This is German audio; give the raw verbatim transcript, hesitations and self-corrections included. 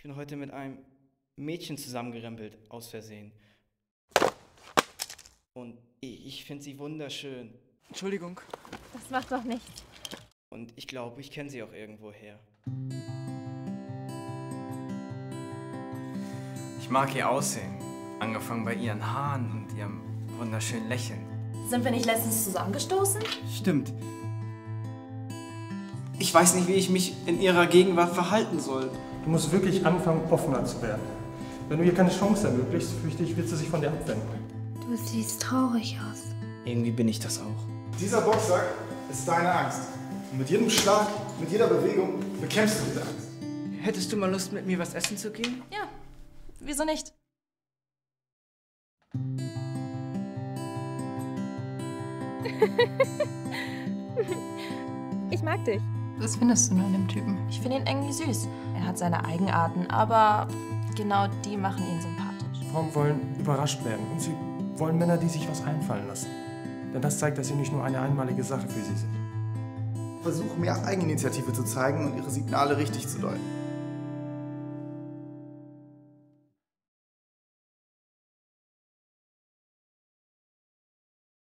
Ich bin heute mit einem Mädchen zusammengerempelt, aus Versehen. Und ich finde sie wunderschön. Entschuldigung. Das macht doch nichts. Und ich glaube, ich kenne sie auch irgendwoher. Ich mag ihr Aussehen. Angefangen bei ihren Haaren und ihrem wunderschönen Lächeln. Sind wir nicht letztens zusammengestoßen? Stimmt. Ich weiß nicht, wie ich mich in ihrer Gegenwart verhalten soll. Du musst wirklich anfangen, offener zu werden. Wenn du ihr keine Chance ermöglichst, fürchte ich, wird sie sich von dir abwenden. Du siehst traurig aus. Irgendwie bin ich das auch. Dieser Boxsack ist deine Angst. Und mit jedem Schlag, mit jeder Bewegung bekämpfst du diese Angst. Hättest du mal Lust, mit mir was essen zu gehen? Ja, wieso nicht? Ich mag dich. Was findest du an dem Typen? Ich finde ihn irgendwie süß. Er hat seine Eigenarten, aber genau die machen ihn sympathisch. Frauen wollen überrascht werden und sie wollen Männer, die sich was einfallen lassen. Denn das zeigt, dass sie nicht nur eine einmalige Sache für sie sind. Versuch, mehr Eigeninitiative zu zeigen und ihre Signale richtig zu deuten.